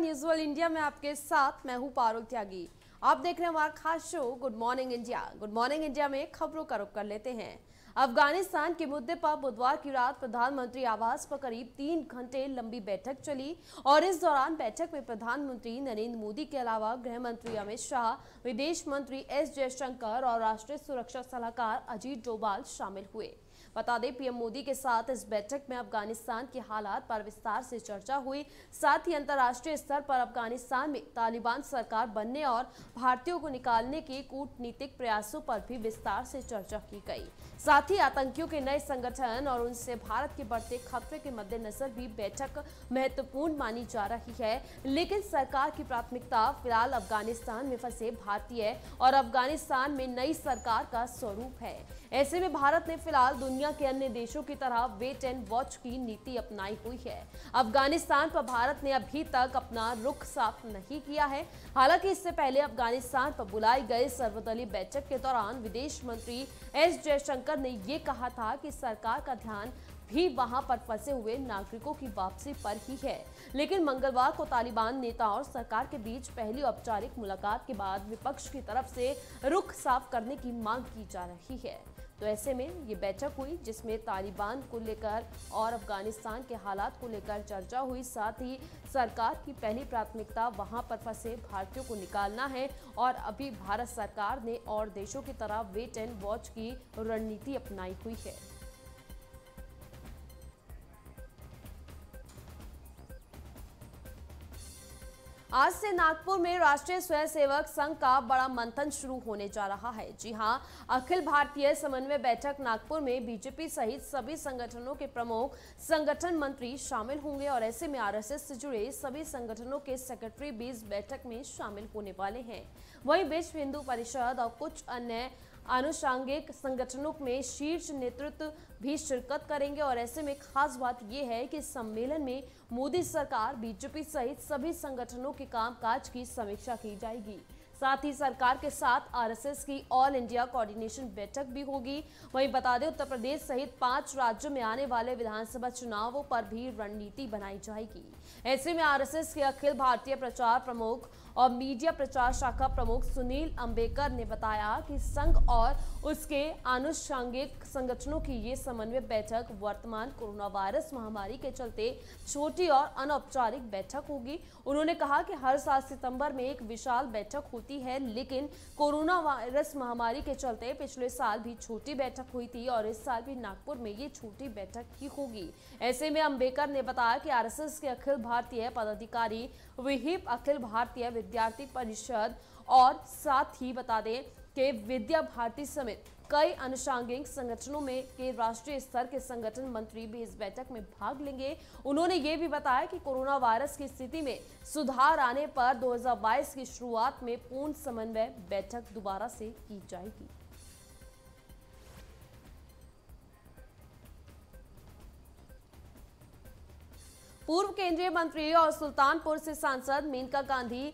News world India में आपके साथ मैं हूं पारुल त्यागी। आप देख रहे हैं हमारा खास show good morning India. Good morning India में खबरों का रुख कर लेते हैं। अफगानिस्तान के मुद्दे पर बुधवार की रात प्रधानमंत्री आवास पर करीब 3 घंटे लंबी बैठक चली और इस दौरान बैठक में प्रधानमंत्री नरेंद्र मोदी के अलावा गृह मंत्री अमित शाह, विदेश मंत्री एस जयशंकर और राष्ट्रीय सुरक्षा सलाहकार अजीत डोभाल शामिल हुए। बता दें पीएम मोदी के साथ इस बैठक में अफगानिस्तान के हालात पर विस्तार से चर्चा हुई। साथ ही अंतर्राष्ट्रीय स्तर पर अफगानिस्तान में तालिबान सरकार बनने और भारतीयों को निकालने के कूटनीतिक प्रयासों पर भी विस्तार से चर्चा की गई। साथ ही आतंकियों के नए संगठन और उनसे भारत के बढ़ते खतरे के मद्देनजर भी बैठक महत्वपूर्ण मानी जा रही है, लेकिन सरकार की प्राथमिकता फिलहाल अफगानिस्तान में फंसे भारतीय और अफगानिस्तान में नई सरकार का स्वरूप है। ऐसे में भारत ने फिलहाल दुनिया के अन्य देशों की तरह वेट एंड वॉच की नीति अपनाई हुई है। अफगानिस्तान पर भारत ने अभी तक अपना रुख साफ नहीं किया है। हालांकि इससे पहले अफगानिस्तान पर बुलाई गई सर्वदलीय बैठक के दौरान विदेश मंत्री एस जयशंकर ने ये कहा था कि सरकार का ध्यान भी वहां पर फंसे हुए नागरिकों की वापसी पर ही है। लेकिन मंगलवार को तालिबान नेता और सरकार के बीच पहली औपचारिक मुलाकात के बाद विपक्ष की तरफ से रुख साफ करने की मांग की जा रही है। तो ऐसे में ये बैठक हुई जिसमें तालिबान को लेकर और अफगानिस्तान के हालात को लेकर चर्चा हुई। साथ ही सरकार की पहली प्राथमिकता वहां पर फंसे भारतीयों को निकालना है और अभी भारत सरकार ने और देशों की तरह वेट एंड वॉच की रणनीति अपनाई हुई है। आज से नागपुर में राष्ट्रीय स्वयंसेवक संघ का बड़ा मंथन शुरू होने जा रहा है। जी हां, अखिल भारतीय समन्वय बैठक नागपुर में बीजेपी सहित सभी संगठनों के प्रमुख संगठन मंत्री शामिल होंगे और ऐसे में आरएसएस से जुड़े सभी संगठनों के सेक्रेटरी भी इस बैठक में शामिल होने वाले हैं। वहीं विश्व हिंदू परिषद और कुछ अन्य आनुषांगिक संगठनों में शीर्ष नेतृत्व भी शिरकत करेंगे और ऐसे में खास बात यह है कि सम्मेलन में मोदी सरकार, बीजेपी सहित सभी संगठनों के कामकाज की समीक्षा की जाएगी। साथ ही सरकार के साथ आरएसएस की ऑल इंडिया कोऑर्डिनेशन बैठक भी होगी। वहीं बता दें उत्तर प्रदेश सहित 5 राज्यों में आने वाले विधानसभा चुनावों पर भी रणनीति बनाई जाएगी। ऐसे में आरएसएस के अखिल भारतीय प्रचार प्रमुख और मीडिया प्रचार शाखा प्रमुख सुनील अम्बेकर ने बताया कि संघ और उसके आनुषंगिक संगठनों की ये समन्वय बैठक वर्तमान कोरोना वायरस महामारी के चलते छोटी और अनौपचारिक बैठक होगी। उन्होंने कहा कि हर साल सितंबर में एक विशाल बैठक है, लेकिन कोरोना वायरस महामारी के चलते पिछले साल भी छोटी बैठक हुई थी और इस साल भी नागपुर में ये छोटी बैठक ही होगी। ऐसे में अम्बेकर ने बताया कि आरएसएस के अखिल भारतीय पदाधिकारी, विहिप, अखिल भारतीय विद्यार्थी परिषद और साथ ही बता दें कि विद्या भारती समेत कई अनुषांगिक संगठनों में के राष्ट्रीय स्तर के संगठन मंत्री भी इस बैठक में भाग लेंगे। उन्होंने ये भी बताया कि कोरोना वायरस की स्थिति में सुधार आने पर 2022 की शुरुआत में पूर्ण समन्वय बैठक दोबारा से की जाएगी। पूर्व केंद्रीय मंत्री और सुल्तानपुर से सांसद मेनका गांधी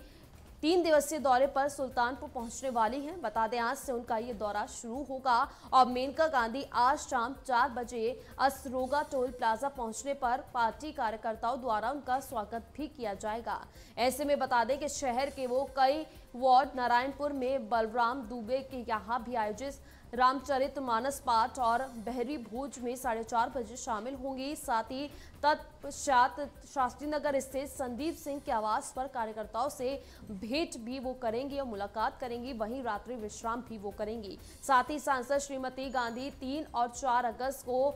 3 दिवसीय दौरे पर सुल्तानपुर पहुंचने वाली हैं। बता दें आज से उनका ये दौरा शुरू होगा और मेनका गांधी आज शाम 4 बजे असरोगा टोल प्लाजा पहुंचने पर पार्टी कार्यकर्ताओं द्वारा उनका स्वागत भी किया जाएगा। ऐसे में बता दें कि शहर के वो कई वार्ड नारायणपुर में बलराम दुबे के यहाँ भी आयोजित रामचरित मानस पाठ और बहरी भोज में 4:30 बजे शामिल होंगी। साथ ही तत्पश्चात शास्त्रीनगर स्थित संदीप सिंह के आवास पर कार्यकर्ताओं से भेंट भी वो करेंगी और मुलाकात करेंगी। वहीं रात्रि विश्राम भी वो करेंगी। साथ ही सांसद श्रीमती गांधी 3 और 4 अगस्त को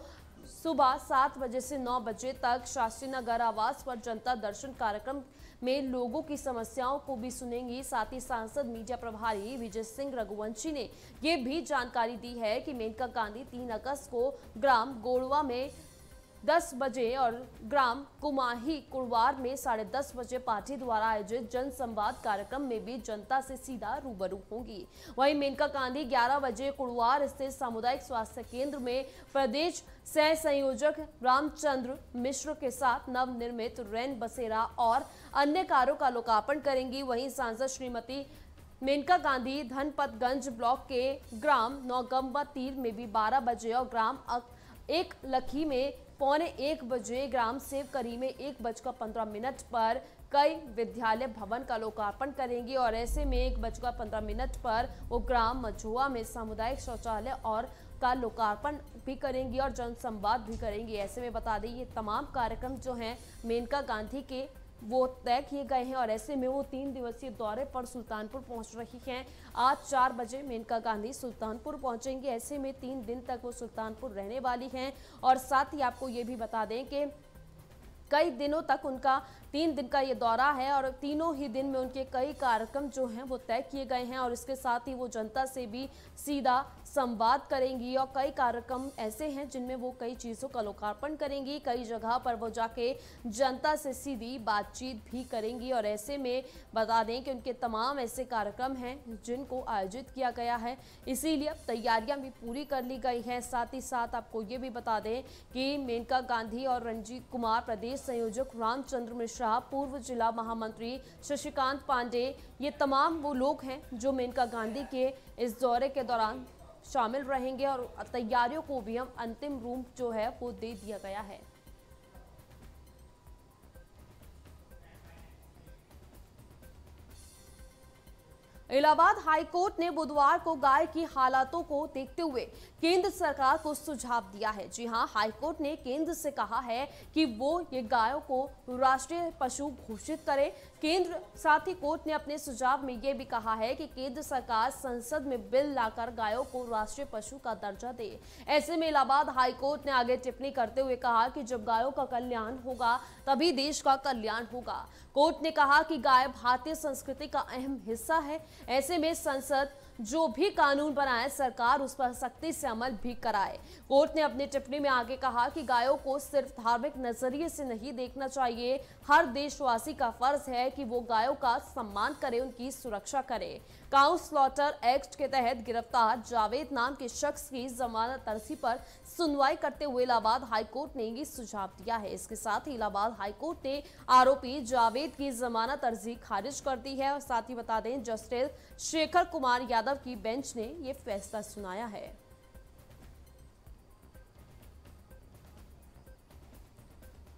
सुबह 7 बजे से 9 बजे तक शास्त्रीनगर आवास पर जनता दर्शन कार्यक्रम में लोगों की समस्याओं को भी सुनेंगी। साथ ही सांसद मीडिया प्रभारी विजय सिंह रघुवंशी ने ये भी जानकारी दी है कि मेनका गांधी 3 अगस्त को ग्राम गोड़वा में 10 बजे और ग्राम कुमाही कुड़वार में 10:30 बजे पार्टी द्वारा आयोजित जन संवाद कार्यक्रम में भी जनता से सीधा रूबरू होंगी। वहीं मेनका गांधी 11 बजे कुड़वार स्थित सामुदायिक स्वास्थ्य केंद्र में प्रदेश सह संयोजक रामचंद्र मिश्र के साथ नवनिर्मित रैन बसेरा और अन्य कार्यों का लोकार्पण करेंगी। वहीं सांसद श्रीमती मेनका गांधी धनपतगंज ब्लॉक के ग्राम नौगम्बा तीर में भी 12 बजे और ग्राम एक लखी में पौने 1 बजे ग्राम सेवकरी में 1:15 पर कई विद्यालय भवन का लोकार्पण करेंगी और ऐसे में 1:15 पर वो ग्राम मझुआ में सामुदायिक शौचालय और का लोकार्पण भी करेंगी और जनसंवाद भी करेंगी। ऐसे में बता दें ये तमाम कार्यक्रम जो हैं मेनका गांधी के वो तय किए गए हैं और ऐसे में वो 3 दिवसीय दौरे पर सुल्तानपुर पहुंच रही हैं। आज 4 बजे मेनका गांधी सुल्तानपुर पहुंचेंगी। ऐसे में 3 दिन तक वो सुल्तानपुर रहने वाली हैं और साथ ही आपको ये भी बता दें कि कई दिनों तक उनका 3 दिन का ये दौरा है और तीनों ही दिन में उनके कई कार्यक्रम जो हैं वो तय किए गए हैं और इसके साथ ही वो जनता से भी सीधा संवाद करेंगी और कई कार्यक्रम ऐसे हैं जिनमें वो कई चीज़ों का लोकार्पण करेंगी, कई जगह पर वो जाके जनता से सीधी बातचीत भी करेंगी और ऐसे में बता दें कि उनके तमाम ऐसे कार्यक्रम हैं जिनको आयोजित किया गया है, इसीलिए तैयारियाँ भी पूरी कर ली गई हैं। साथ ही साथ आपको ये भी बता दें कि मेनका गांधी और रणजीत कुमार प्रदेश संयोजक रामचंद्र मिश्र, पूर्व जिला महामंत्री शशिकांत पांडे, ये तमाम वो लोग हैं जो मेनका गांधी के इस दौरे के दौरान शामिल रहेंगे और तैयारियों को भी हम अंतिम रूप जो है वो दे दिया गया है। इलाहाबाद हाईकोर्ट ने बुधवार को गाय की हालातों को देखते हुए केंद्र सरकार को सुझाव दिया है। जी हां, हाईकोर्ट ने केंद्र से कहा है कि वो ये गायों को राष्ट्रीय पशु घोषित करे। केंद्र साथ ही कोर्ट ने अपने सुझाव में ये भी कहा है कि केंद्र सरकार संसद में बिल लाकर गायों को राष्ट्रीय पशु का दर्जा दे। ऐसे में इलाहाबाद हाईकोर्ट ने आगे टिप्पणी करते हुए कहा कि जब गायों का कल्याण होगा तभी देश का कल्याण होगा। कोर्ट ने कहा कि गाय भारतीय संस्कृति का अहम हिस्सा है। ऐसे में संसद जो भी कानून बनाए सरकार उस पर सख्ती से अमल भी कराए। कोर्ट ने अपनी टिप्पणी में आगे कहा कि गायों को सिर्फ धार्मिक नजरिए से नहीं देखना चाहिए। हर देशवासी का फर्ज है कि वो गायों का सम्मान करे, उनकी सुरक्षा करे। काउ स्लॉटर एक्ट के तहत गिरफ्तार जावेद नाम के शख्स की जमानत अर्जी पर सुनवाई करते हुए इलाहाबाद हाईकोर्ट ने ये सुझाव दिया है। इसके साथ ही इलाहाबाद हाईकोर्ट ने आरोपी जावेद की जमानत अर्जी खारिज कर दी है और साथ ही बता दें जस्टिस शेखर कुमार यादव की बेंच ने ये फैसला सुनाया है।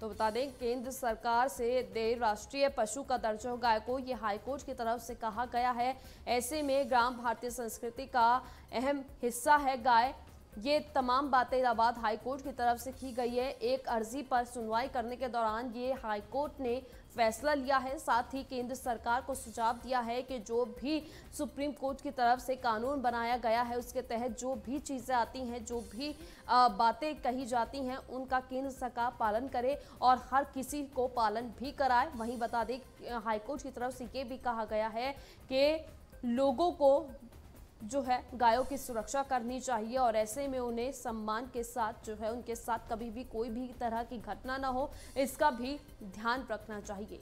तो बता दें केंद्र सरकार से दे राष्ट्रीय पशु का दर्जा गाय को, ये हाईकोर्ट की तरफ से कहा गया है। ऐसे में ग्राम भारतीय संस्कृति का अहम हिस्सा है गाय, ये तमाम बातें इलाहाबाद हाईकोर्ट की तरफ से की गई है। एक अर्जी पर सुनवाई करने के दौरान ये हाईकोर्ट ने फैसला लिया है। साथ ही केंद्र सरकार को सुझाव दिया है कि जो भी सुप्रीम कोर्ट की तरफ से कानून बनाया गया है उसके तहत जो भी चीज़ें आती हैं, जो भी बातें कही जाती हैं, उनका केंद्र सरकार पालन करे और हर किसी को पालन भी कराए। वहीं बता दें हाईकोर्ट की तरफ से ये भी कहा गया है कि लोगों को जो है गायों की सुरक्षा करनी चाहिए और ऐसे में उन्हें सम्मान के साथ जो है उनके साथ कभी भी कोई भी तरह की घटना ना हो, इसका भी ध्यान रखना चाहिए।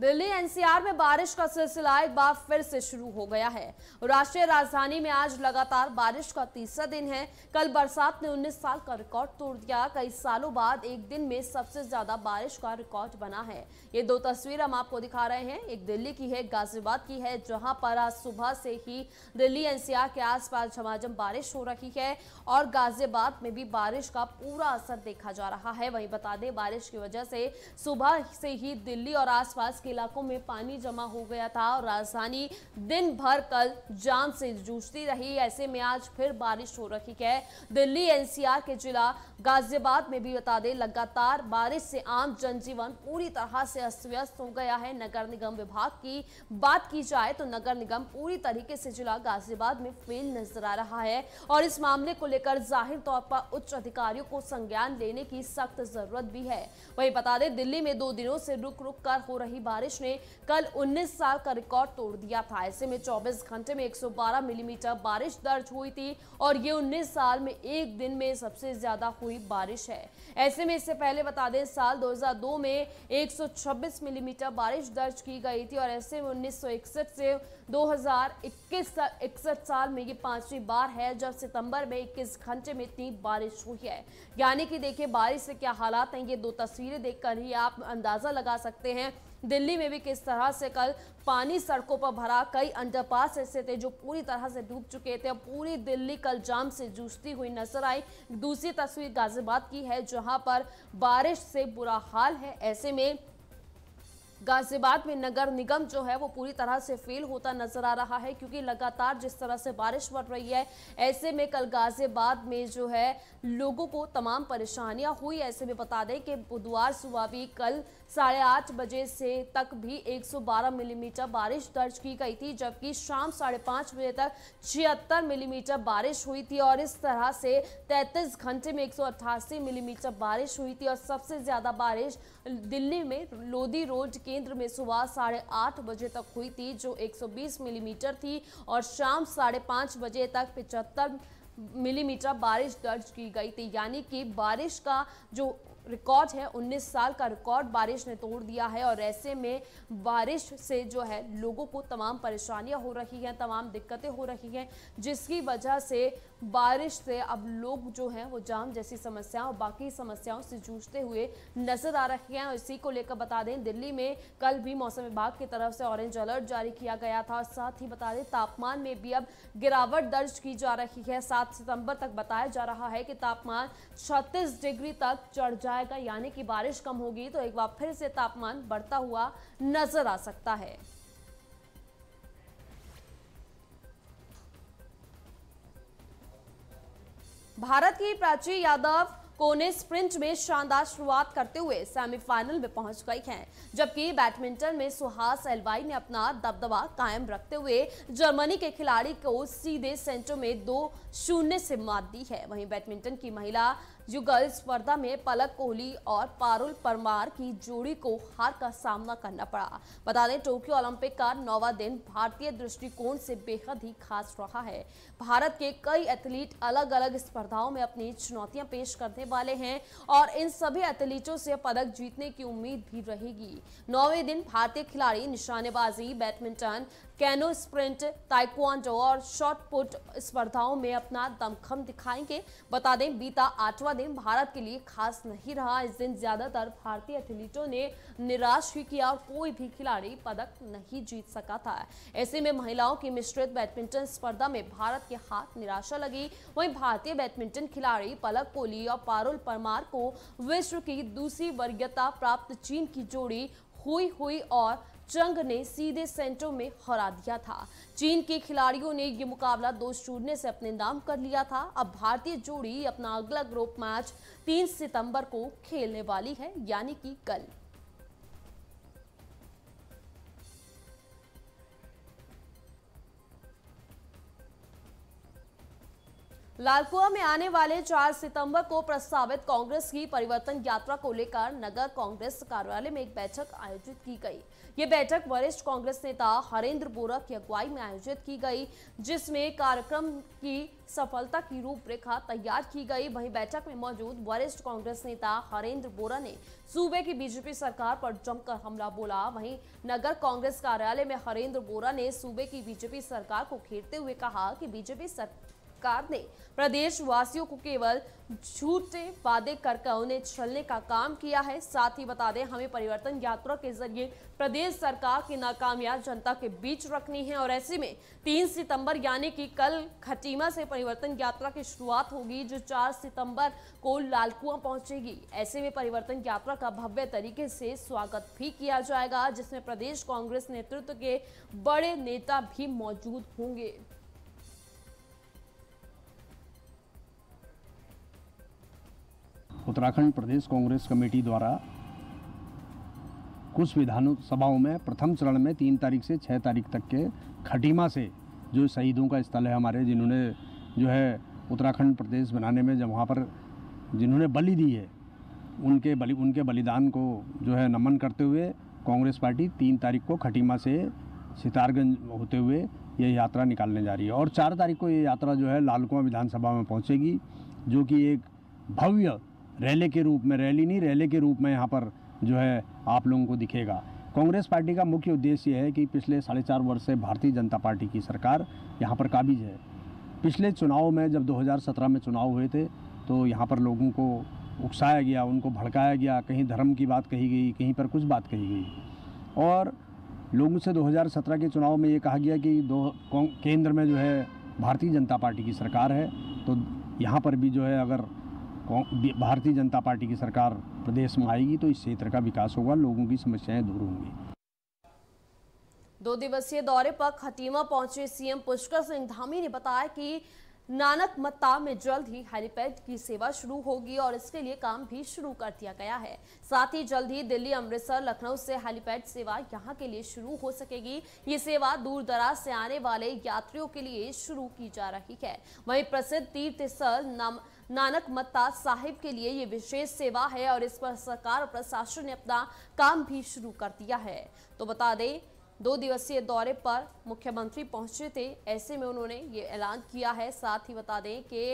दिल्ली एनसीआर में बारिश का सिलसिला एक बार फिर से शुरू हो गया है। राष्ट्रीय राजधानी में आज लगातार बारिश का तीसरा दिन है। कल बरसात ने 19 साल का रिकॉर्ड तोड़ दिया। कई सालों बाद एक दिन में सबसे ज्यादा बारिश का रिकॉर्ड बना है। ये दो तस्वीर हम आपको दिखा रहे हैं, एक दिल्ली की है, गाजियाबाद की है, जहां पर आज सुबह से ही दिल्ली एनसीआर के आसपास झमाझम बारिश हो रही है और गाजियाबाद में भी बारिश का पूरा असर देखा जा रहा है। वहीं बता दें बारिश की वजह से सुबह से ही दिल्ली और आसपास इलाकों में पानी जमा हो गया था और राजधानी दिन भर कल जाम से जूझती रही। ऐसे में आज फिर बारिश हो रही है। दिल्ली एनसीआर के जिला गाजियाबाद में भी बता दें लगातार बारिश से आम जनजीवन पूरी तरह से अस्त-व्यस्त हो गया है। नगर निगम विभाग की बात की जाए तो नगर निगम पूरी तरीके से जिला गाजियाबाद में फेल नजर आ रहा है और इस मामले को लेकर जाहिर तौर पर उच्च अधिकारियों को संज्ञान लेने की सख्त जरूरत भी है। वही बता दें दिल्ली में 2 दिनों से रुक रुक कर हो रही बारिश ने कल 19 साल का रिकॉर्ड तोड़ दिया था। ऐसे में 24 घंटे में 112 मिलीमीटर बारिश दर्ज हुई थी और ये 19 साल में एक दिन में सबसे ज्यादा हुई बारिश है। ऐसे में इससे पहले बता दें साल 2002 में 126 मिलीमीटर बारिश दर्ज की गई थी और ऐसे में 1961 से 2021 साल में ये 5वीं बार है जब सितंबर में 21 घंटे में इतनी बारिश हुई है। यानी कि देखिए बारिश से क्या हालात हैं, ये दो तस्वीरें देखकर ही आप अंदाजा लगा सकते हैं दिल्ली में भी किस तरह से कल पानी सड़कों पर भरा, कई अंडरपास ऐसे थे जो पूरी तरह से डूब चुके थे। पूरी दिल्ली कल जाम से जूझती हुई नजर आई। दूसरी तस्वीर गाजियाबाद की है जहां पर बारिश से बुरा हाल है। ऐसे में गाजियाबाद में नगर निगम जो है वो पूरी तरह से फेल होता नजर आ रहा है, क्योंकि लगातार जिस तरह से बारिश बढ़ रही है ऐसे में कल गाजियाबाद में जो है लोगों को तमाम परेशानियां हुई। ऐसे में बता दें कि बुधवार सुबह भी कल 8:30 बजे से तक भी 112 मिलीमीटर बारिश दर्ज की गई थी, जबकि शाम 5:30 बजे तक 76 मिलीमीटर बारिश हुई थी और इस तरह से 33 घंटे में 188 मिलीमीटर बारिश हुई थी। और सबसे ज़्यादा बारिश दिल्ली में लोधी रोड केंद्र में सुबह 8:30 बजे तक हुई थी जो 120 मिलीमीटर थी और शाम 5:30 बजे तक 75 मिलीमीटर बारिश दर्ज की गई थी। यानी कि बारिश का जो रिकॉर्ड है 19 साल का रिकॉर्ड बारिश ने तोड़ दिया है। और ऐसे में बारिश से जो है लोगों को तमाम परेशानियां हो रही हैं, तमाम दिक्कतें हो रही हैं, जिसकी वजह से बारिश से अब लोग जो हैं वो जाम जैसी समस्याओं और बाकी समस्याओं से जूझते हुए नजर आ रहे हैं। और इसी को लेकर बता दें दिल्ली में कल भी मौसम विभाग की तरफ से ऑरेंज अलर्ट जारी किया गया था। और साथ ही बता दें तापमान में भी अब गिरावट दर्ज की जा रही है। 7 सितंबर तक बताया जा रहा है कि तापमान 36 डिग्री तक चढ़ जाएगा, यानी कि बारिश कम होगी तो एक बार फिर से तापमान बढ़ता हुआ नजर आ सकता है। भारत की प्राची यादव कोने स्प्रिंट में शानदार शुरुआत करते हुए सेमीफाइनल में पहुंच गई हैं, जबकि बैडमिंटन में सुहास एलवाई ने अपना दबदबा कायम रखते हुए जर्मनी के खिलाड़ी को सीधे सेंटों में 2-0 से मात दी है। वहीं बैडमिंटन की महिला युगल स्पर्धा में पलक कोहली और पारुल परमार की जोड़ी को हार का सामना करना पड़ा। बता दें टोक्यो ओलंपिक का 9वां दिन भारतीय दृष्टिकोण से बेहद ही खास रहा है। भारत के कई एथलीट अलग अलग स्पर्धाओं में अपनी चुनौतियां पेश करने वाले हैं और इन सभी एथलीटों से पदक जीतने की उम्मीद भी रहेगी। 9वें दिन भारतीय खिलाड़ी निशानेबाजी, बैडमिंटन, कैनो स्प्रिंट, ताइक्वांडो और शॉट पुट स्पर्धाओं में अपना दमखम दिखाएंगे। बता दें बीता 8वां दिन भारत के लिए खास नहीं रहा। इस दिन ज्यादातर भारतीय एथलीटों ने निराश ही किया और कोई भी खिलाड़ी पदक नहीं जीत सका था। ऐसे में महिलाओं की मिश्रित बैडमिंटन स्पर्धा में भारत के हाथ निराशा लगी। वहीं भारतीय बैडमिंटन खिलाड़ी पलक कोहली और पारुल परमार को विश्व की दूसरी वरीयता प्राप्त चीन की जोड़ी हुई और चंग ने सीधे सेंटों में हरा दिया था। चीन के खिलाड़ियों ने ये मुकाबला 2-0 से अपने नाम कर लिया था। अब भारतीय जोड़ी अपना अगला ग्रुप मैच 3 सितंबर को खेलने वाली है, यानी कि कल। लालकुआ में आने वाले 4 सितंबर को प्रस्तावित कांग्रेस की परिवर्तन यात्रा को लेकर नगर कांग्रेस कार्यालय में एक बैठक आयोजित की गई। ये बैठक वरिष्ठ कांग्रेस नेता हरेंद्र बोरा की अगुवाई में आयोजित की गई, जिसमें कार्यक्रम की सफलता की रूपरेखा तैयार की गई। वहीं बैठक में मौजूद वरिष्ठ कांग्रेस नेता हरेंद्र बोरा ने सूबे की बीजेपी सरकार पर जमकर हमला बोला। वहीं नगर कांग्रेस कार्यालय में हरेंद्र बोरा ने सूबे की बीजेपी सरकार को घेरते हुए कहा कि बीजेपी सरकार ने प्रदेश वासियों को केवल झूठे वादे करके उन्हें छलने का काम किया है। साथ ही बता दें हमें परिवर्तन यात्रा के जरिए प्रदेश सरकार की नाकामियां जनता के बीच रखनी है। और ऐसे में 3 सितंबर यानी कि कल खटीमा से परिवर्तन यात्रा की शुरुआत होगी जो 4 सितंबर को लालकुआ पहुंचेगी। ऐसे में परिवर्तन यात्रा का भव्य तरीके से स्वागत भी किया जाएगा, जिसमें प्रदेश कांग्रेस नेतृत्व के बड़े नेता भी मौजूद होंगे। उत्तराखंड प्रदेश कांग्रेस कमेटी द्वारा कुछ विधानसभाओं में प्रथम चरण में 3 तारीख से 6 तारीख तक के खटीमा से जो शहीदों का स्थल है हमारे, जिन्होंने जो है उत्तराखंड प्रदेश बनाने में जब वहाँ पर जिन्होंने बलि दी है उनके बलिदान को जो है नमन करते हुए कांग्रेस पार्टी 3 तारीख को खटीमा से सितारगंज होते हुए ये यात्रा निकालने जा रही है। और 4 तारीख को ये यात्रा जो है लालकुआं विधानसभा में पहुँचेगी, जो कि एक भव्य रैली के रूप में, रैली नहीं रैली के रूप में यहाँ पर जो है आप लोगों को दिखेगा। कांग्रेस पार्टी का मुख्य उद्देश्य है कि पिछले 4.5 वर्ष से भारतीय जनता पार्टी की सरकार यहाँ पर काबिज है। पिछले चुनाव में जब 2017 में चुनाव हुए थे तो यहाँ पर लोगों को उकसाया गया, उनको भड़काया गया, कहीं धर्म की बात कही गई, कहीं पर कुछ बात कही गई। और लोगों से 2017 के चुनाव में ये कहा गया कि केंद्र में जो है भारतीय जनता पार्टी की सरकार है, तो यहाँ पर भी जो है अगर भारतीय जनता पार्टी की सरकार प्रदेश में आएगी तो इस क्षेत्र का विकास होगा, लोगों की समस्याएं दूर होंगी। 2 दिवसीय दौरे पर खतीमा पहुंचे सीएम पुष्कर सिंह धामी ने बताया कि नानक मत्ता में जल्द ही हेलीपैड की सेवा शुरू होगी और इसके लिए काम भी शुरू कर दिया गया है। साथ ही जल्द ही दिल्ली, अमृतसर, लखनऊ से हेलीपैड सेवा यहां के लिए शुरू हो सकेगी। ये सेवा दूर दराज से आने वाले यात्रियों के लिए शुरू की जा रही है। वहीं प्रसिद्ध तीर्थ स्थल नानक मत्ता साहिब के लिए ये विशेष सेवा है और इस पर सरकार और प्रशासन ने अपना काम भी शुरू कर दिया है। तो बता दें 2 दिवसीय दौरे पर मुख्यमंत्री पहुंचे थे, ऐसे में उन्होंने ये ऐलान किया है। साथ ही बता दें कि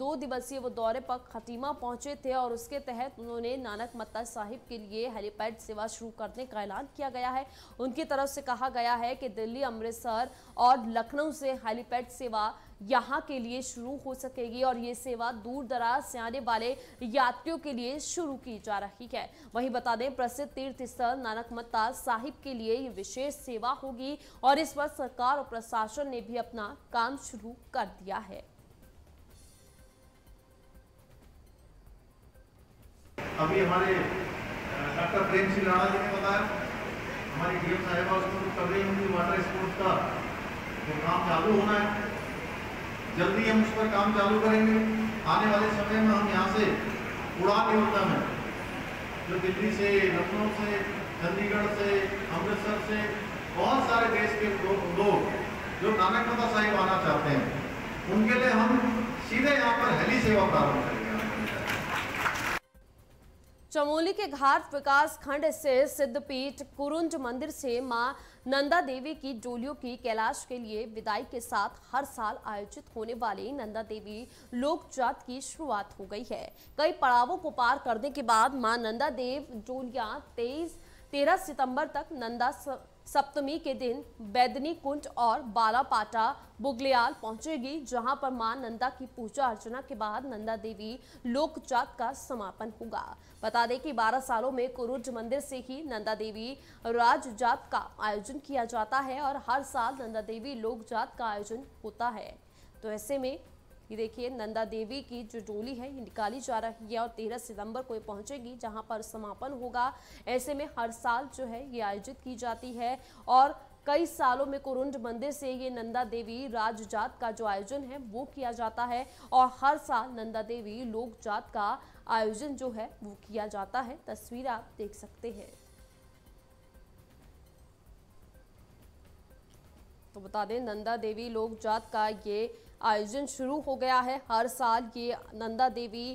2 दिवसीय वो दौरे पर खतीमा पहुंचे थे और उसके तहत उन्होंने नानक मत्ता साहिब के लिए हेलीपैड सेवा शुरू करने का ऐलान किया गया है। उनकी तरफ से कहा गया है कि दिल्ली, अमृतसर और लखनऊ से हेलीपैड सेवा यहाँ के लिए शुरू हो सकेगी और ये सेवा दूर दराज से आने वाले यात्रियों के लिए शुरू की जा रही है। वहीं बता दें प्रसिद्ध तीर्थ स्थल नानक मत्ता साहिब के लिए ये विशेष सेवा होगी और इस पर सरकार और प्रशासन ने भी अपना काम शुरू कर दिया है। अभी हमारे डॉक्टर प्रेम सिंह राणा जी ने बताया, हमारी डीएम साहिबा उसको कर रही होंगी। वाटर स्पोर्ट्स का जो काम चालू होना है, जल्दी हम उस पर काम चालू करेंगे। आने वाले समय में हम यहाँ से उड़ान योजना में जो दिल्ली से, लखनऊ से, चंडीगढ़ से, अमृतसर से बहुत सारे देश के लोग जो नानक मत्ता साहिब आना चाहते हैं, उनके लिए हम सीधे यहाँ पर हेली सेवा प्रारंभ करेंगे। चमोली के घाट विकास खंड स्थित सिद्धपीठ कुरुंज मंदिर से मां नंदा देवी की डोलियों की कैलाश के लिए विदाई के साथ हर साल आयोजित होने वाली नंदा देवी लोक जात की शुरुआत हो गई है। कई पड़ावों को पार करने के बाद मां नंदा देव डोलियां 13 सितंबर तक नंदा सप्तमी के दिन बैदनी कुंड और बालापाटा बुगलियाल पहुंचेगी, जहां पर मां नंदा की पूजा अर्चना के बाद नंदा देवी लोक जात का समापन होगा। बता दें कि 12 सालों में कुरुज मंदिर से ही नंदा देवी राज जात का आयोजन किया जाता है और हर साल नंदा देवी लोक जात का आयोजन होता है। तो ऐसे में ये देखिए नंदा देवी की जो डोली है ये निकाली जा रही है और 13 सितंबर को ये पहुंचेगी, जहां पर समापन होगा। ऐसे में हर साल जो है ये आयोजित की जाती है और कई सालों में कुरुंड मंदिर से ये नंदा देवी राज जात का जो आयोजन है वो किया जाता है और हर साल नंदा देवी लोक जात का आयोजन जो है वो किया जाता है। तस्वीर आप देख सकते हैं। तो बता दें नंदा देवी लोक जात का ये आयोजन शुरू हो गया है। हर साल ये नंदा देवी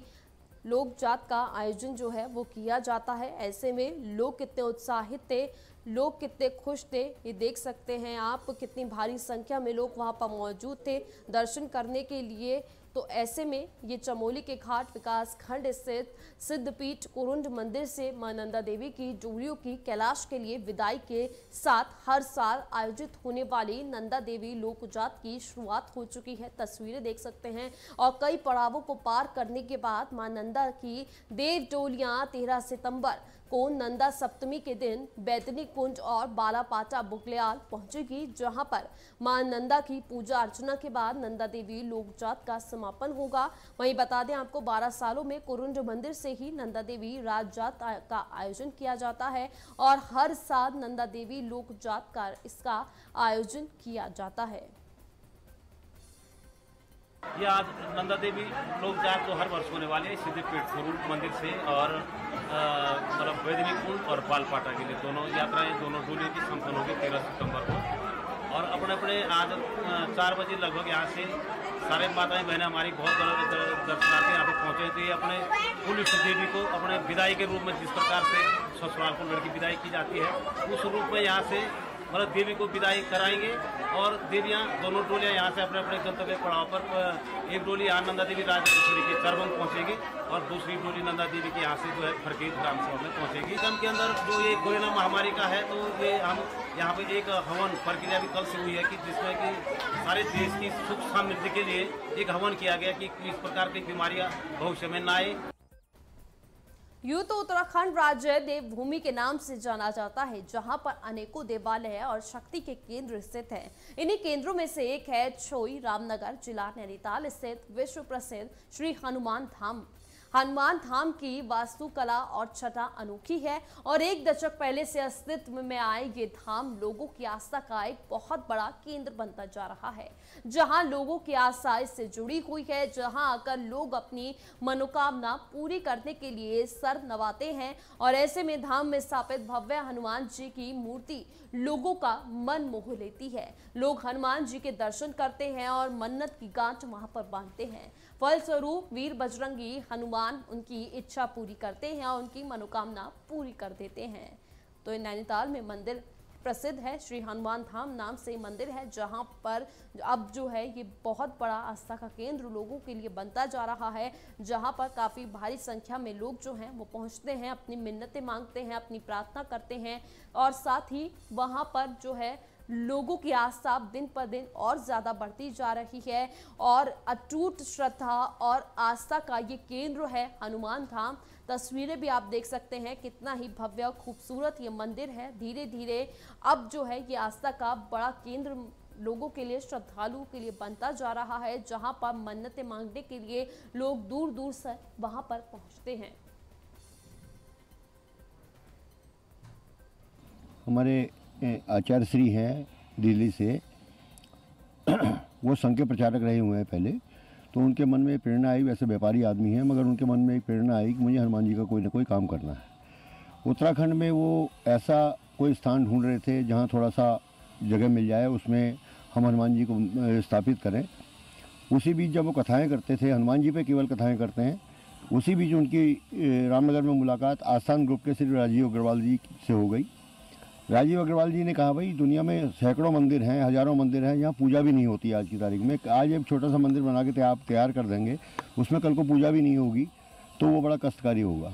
लोक जात का आयोजन जो है वो किया जाता है। ऐसे में लोग कितने उत्साहित थे, लोग कितने खुश थे, ये देख सकते हैं आप। कितनी भारी संख्या में लोग वहाँ पर मौजूद थे दर्शन करने के लिए। तो ऐसे में ये चमोली के घाट विकास खंड स्थित सिद्धपीठ कुरुंड मंदिर से मां नंदा देवी की डोलियों की कैलाश के लिए विदाई के साथ हर साल आयोजित होने वाली नंदा देवी लोक जात की शुरुआत हो चुकी है। तस्वीरें देख सकते हैं और कई पड़ावों को पार करने के बाद मां नंदा की देव डोलियां 13 सितंबर को नंदा सप्तमी के दिन बैतनी कुंज और बालापाटा बुगलियाल पहुंचेगी, जहां पर मां नंदा की पूजा अर्चना के बाद नंदा देवी लोकजात का समापन होगा। वहीं बता दें आपको 12 सालों में कुरुंड मंदिर से ही नंदा देवी राज जात का आयोजन किया जाता है और हर साल नंदा देवी लोकजात का इसका आयोजन किया जाता है। यह आज नंदा देवी लोक जात को हर वर्ष होने वाले सिद्धपीठ कुरुंड मंदिर से और मतलब बैदनी कुंड और बालपाटा के लिए दोनों यात्राएं, दोनों डोलियों की संपन्न होगी 13 सितंबर को। और अपने अपने आज 4 बजे लगभग यहाँ से सारे माताएं बहनें हमारी बहुत दर्शनार्थी यहाँ पर पहुँचे थे। अपने कुल इष्ट देवी को अपने विदाई के रूप में जिस प्रकार से ससुराल को लड़की विदाई की जाती है, उस रूप में यहाँ से मतलब देवी को विदाई कराएंगे और देवियाँ दोनों डोलियाँ यहाँ से अपने अपने गंतव्य पड़ाव पर एक डोली यहाँ नंदा देवी राजश्री के चरवन पहुँचेगी और दूसरी डोली नंदा देवी के यहाँ से जो है फरकीर ग्राम सभा में पहुँचेगी। कम के अंदर जो ये कोरोना महामारी का है, तो ये हम यहाँ पे एक हवन प्रक्रिया भी कल से हुई है कि जिसमें कि सारे देश की सुख समृद्धि के लिए एक हवन किया गया कि इस प्रकार की बीमारियाँ भविष्य में न आए। यूं तो उत्तराखंड राज्य देवभूमि के नाम से जाना जाता है, जहां पर अनेकों देवालय और शक्ति के केंद्र स्थित हैं। इन्हीं केंद्रों में से एक है छोई रामनगर जिला नैनीताल स्थित विश्व प्रसिद्ध श्री हनुमान धाम। हनुमान धाम की वास्तुकला और छटा अनोखी है और एक दशक पहले से अस्तित्व में आए ये धाम लोगों की आस्था का एक बहुत बड़ा केंद्र बनता जा रहा है, जहां लोगों की आस्था इससे जुड़ी हुई है, जहां आकर लोग अपनी मनोकामना पूरी करने के लिए सर नवाते हैं। और ऐसे में धाम में स्थापित भव्य हनुमान जी की मूर्ति लोगों का मन मोह लेती है। लोग हनुमान जी के दर्शन करते हैं और मन्नत की गांठ वहां पर बांधते हैं। फलस्वरूप वीर बजरंगी हनुमान उनकी इच्छा पूरी करते हैं और उनकी मनोकामना पूरी कर देते हैं। तो नैनीताल में मंदिर प्रसिद्ध है, श्री हनुमान धाम नाम से मंदिर है, जहां पर अब जो है ये बहुत बड़ा आस्था का केंद्र लोगों के लिए बनता जा रहा है, जहां पर काफ़ी भारी संख्या में लोग जो हैं वो पहुंचते हैं, अपनी मिन्नतें मांगते हैं, अपनी प्रार्थना करते हैं और साथ ही वहां पर जो है लोगों की आस्था दिन पर दिन और ज़्यादा बढ़ती जा रही है। और अटूट श्रद्धा और आस्था का ये केंद्र है हनुमान धाम। तस्वीरें भी आप देख सकते हैं कितना ही भव्य और खूबसूरत ये मंदिर है। धीरे धीरे अब जो है ये आस्था का बड़ा केंद्र लोगों के लिए, श्रद्धालुओं के लिए बनता जा रहा है, जहां पर मन्नतें मांगने के लिए लोग दूर दूर से वहां पर पहुंचते हैं। हमारे आचार्य श्री हैं दिल्ली से, वो संघ के प्रचारक रहे हुए हैं पहले, तो उनके मन में प्रेरणा आई, वैसे व्यापारी आदमी हैं मगर उनके मन में एक प्रेरणा आई कि मुझे हनुमान जी का कोई ना कोई काम करना है। उत्तराखंड में वो ऐसा कोई स्थान ढूंढ रहे थे जहां थोड़ा सा जगह मिल जाए, उसमें हम हनुमान जी को स्थापित करें। उसी बीच जब वो कथाएँ करते थे, हनुमान जी पर केवल कथाएँ करते हैं, उसी बीच उनकी रामनगर में मुलाकात आस्थान ग्रुप के श्री राजीव अग्रवाल जी से हो गई। राजीव अग्रवाल जी ने कहा, भाई दुनिया में सैकड़ों मंदिर हैं, हज़ारों मंदिर हैं, यहाँ पूजा भी नहीं होती आज की तारीख में। आज एक छोटा सा मंदिर बना के आप तैयार कर देंगे, उसमें कल को पूजा भी नहीं होगी तो वो बड़ा कष्टकारी होगा।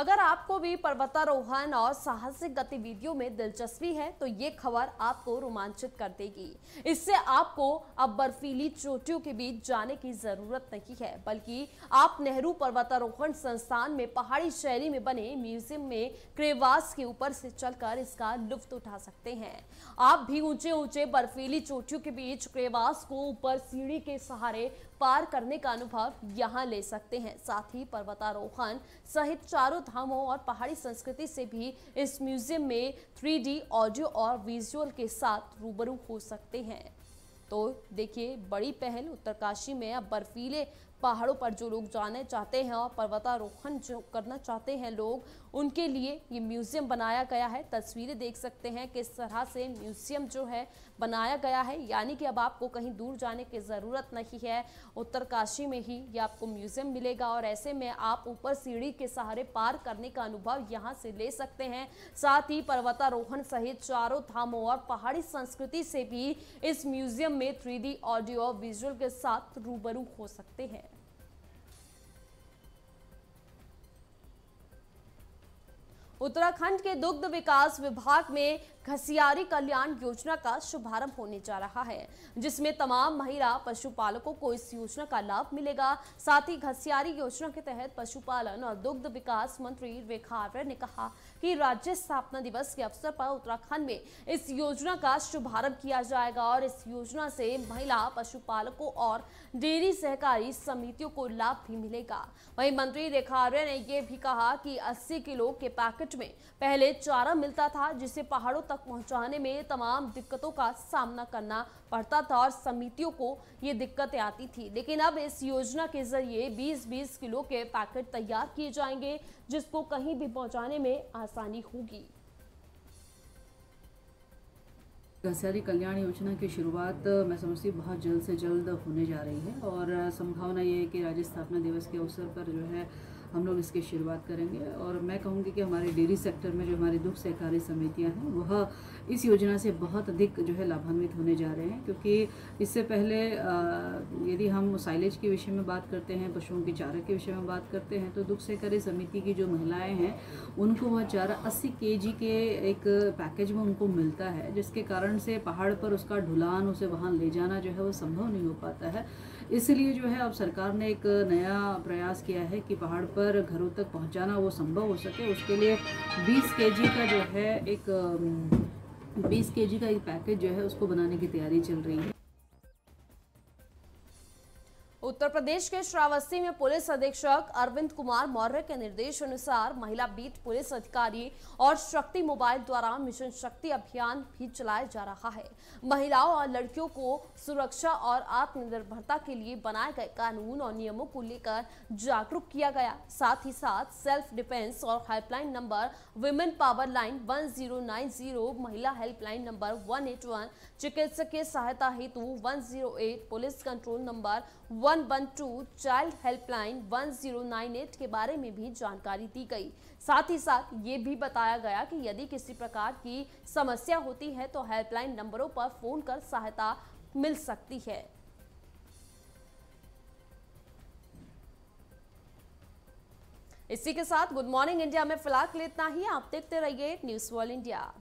अगर आपको भी पर्वतारोहण और साहसिक गतिविधियों में दिलचस्पी है तो ये खबर आपको रोमांचित कर देगी। इससे आपको अब बर्फीली चोटियों के बीच जाने की जरूरत नहीं है, बल्कि आप नेहरू पर्वतारोहण संस्थान में पहाड़ी शैली में बने म्यूजियम में क्रेवास के ऊपर से चलकर इसका लुफ्त उठा सकते हैं। आप भी ऊंचे ऊंचे बर्फीली चोटियों के बीच क्रेवास को ऊपर सीढ़ी के सहारे पार करने का अनुभव यहाँ ले सकते हैं। साथ ही पर्वतारोहण सहित चारों धामों और पहाड़ी संस्कृति से भी इस म्यूजियम में 3D ऑडियो और विजुअल के साथ रूबरू हो सकते हैं। तो देखिए, बड़ी पहल उत्तरकाशी में। अब बर्फीले पहाड़ों पर जो लोग जाने चाहते हैं और पर्वतारोहण जो करना चाहते हैं लोग, उनके लिए ये म्यूज़ियम बनाया गया है। तस्वीरें देख सकते हैं किस तरह से म्यूज़ियम जो है बनाया गया है, यानी कि अब आपको कहीं दूर जाने की ज़रूरत नहीं है, उत्तरकाशी में ही ये आपको म्यूज़ियम मिलेगा। और ऐसे में आप ऊपर सीढ़ी के सहारे पार करने का अनुभव यहाँ से ले सकते हैं। साथ ही पर्वतारोहण सहित चारों धामों और पहाड़ी संस्कृति से भी इस म्यूज़ियम में 3D ऑडियो विजुअल के साथ रूबरू हो सकते हैं। उत्तराखंड के दुग्ध विकास विभाग में घसियारी कल्याण योजना का शुभारंभ होने जा रहा है, जिसमें तमाम महिला पशुपालकों को इस योजना का लाभ मिलेगा। साथ ही घसियारी योजना के तहत पशुपालन और दुग्ध विकास मंत्री रेखा आर्य ने कहा कि राज्य स्थापना दिवस के अवसर पर उत्तराखंड में इस योजना का शुभारंभ किया जाएगा और इस योजना से महिला पशुपालकों और डेयरी सहकारी समितियों को लाभ भी मिलेगा। वहीं मंत्री रेखा आर्य ने यह भी कहा कि 80 किलो के पैकेट में पहले चारा मिलता था, जिसे पहाड़ों तक पहुंचाने में तमाम दिक्कतों का सामना करना पड़ता था और समितियों को ये दिक्कतें आती थी, लेकिन अब इस योजना के जरिए 20-20 किलो के पैकेट तैयार किए जाएंगे, जिसको कहीं भी पहुंचाने में आसानी होगी। घसियारी कल्याण योजना की शुरुआत मैं समझती हूँ बहुत जल्द से जल्द होने जा रही है और संभावना ये है कि राज्य स्थापना दिवस के अवसर पर जो है हम लोग इसकी शुरुआत करेंगे। और मैं कहूँगी कि हमारे डेयरी सेक्टर में जो हमारी दुग्ध सहकारी समितियाँ हैं वह इस योजना से बहुत अधिक जो है लाभान्वित होने जा रहे हैं, क्योंकि इससे पहले यदि हम साइलेज के विषय में बात करते हैं, पशुओं के चारा के विषय में बात करते हैं, तो दुग्ध सहकारी समिति की जो महिलाएं हैं उनको वह चारा 80 kg के एक पैकेज में उनको मिलता है, जिसके कारण से पहाड़ पर उसका ढुलान उसे वहाँ ले जाना जो है वो संभव नहीं हो पाता है। इसलिए जो है अब सरकार ने एक नया प्रयास किया है कि पहाड़ पर घरों तक पहुंचाना वो संभव हो सके। उसके लिए 20 केजी का जो है एक 20 केजी का एक पैकेज जो है उसको बनाने की तैयारी चल रही है। उत्तर प्रदेश के श्रावस्ती में पुलिस अधीक्षक अरविंद कुमार मौर्य के निर्देश अनुसार महिला बीट पुलिस अधिकारी और शक्ति मोबाइल द्वारा मिशन शक्ति अभियान भी चलाया जा रहा है। महिलाओं और लड़कियों को सुरक्षा और आत्मनिर्भरता के लिए बनाए गए कानून और नियमों को लेकर जागरूक किया गया। साथ ही साथ सेल्फ डिफेंस और helpline number women power line 1090, महिला हेल्पलाइन नंबर 181, चिकित्सकीय सहायता हेतु 108, police control number 112, child helpline 1098 के बारे में भी जानकारी दी गई। साथ ही साथ ये भी बताया गया कि यदि किसी प्रकार की समस्या होती है तो हेल्पलाइन नंबरों पर फोन कर सहायता मिल सकती है। इसी के साथ गुड मॉर्निंग इंडिया में फिलहाल के लिए इतना ही। आप देखते रहिए न्यूज़ वर्ल्ड इंडिया।